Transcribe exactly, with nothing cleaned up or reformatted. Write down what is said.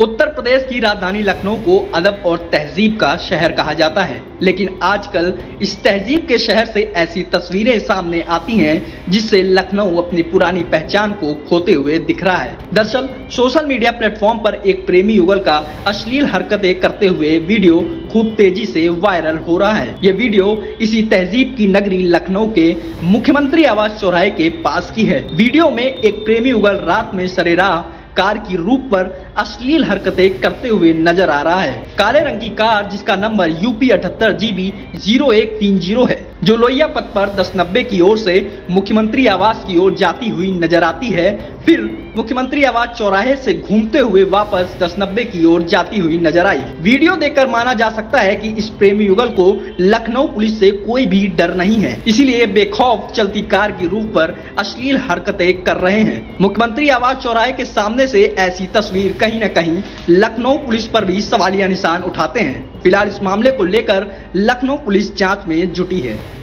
उत्तर प्रदेश की राजधानी लखनऊ को अदब और तहजीब का शहर कहा जाता है, लेकिन आजकल इस तहजीब के शहर से ऐसी तस्वीरें सामने आती हैं जिससे लखनऊ अपनी पुरानी पहचान को खोते हुए दिख रहा है। दरअसल सोशल मीडिया प्लेटफॉर्म पर एक प्रेमी युगल का अश्लील हरकतें करते हुए वीडियो खूब तेजी से वायरल हो रहा है। ये वीडियो इसी तहजीब की नगरी लखनऊ के मुख्यमंत्री आवास चौराहे के पास की है। वीडियो में एक प्रेमी युगल रात में सरेराह कार की रूफ पर अश्लील हरकतें करते हुए नजर आ रहा है। काले रंग की कार जिसका नंबर यूपी अठहत्तर जीबी जीरो एक तीन जीरो है, जो लोहिया पथ पर दस नब्बे की ओर से मुख्यमंत्री आवास की ओर जाती हुई नजर आती है, फिर मुख्यमंत्री आवास चौराहे से घूमते हुए वापस दस नब्बे की ओर जाती हुई नजर आई। वीडियो देखकर माना जा सकता है कि इस प्रेमी युगल को लखनऊ पुलिस से कोई भी डर नहीं है, इसीलिए बेखौफ चलती कार की रूफ पर अश्लील हरकतें कर रहे हैं। मुख्यमंत्री आवास चौराहे के सामने से ऐसी तस्वीर कहीं न कहीं लखनऊ पुलिस पर भी सवालिया निशान उठाते हैं। फिलहाल इस मामले को लेकर लखनऊ पुलिस जांच में जुटी है।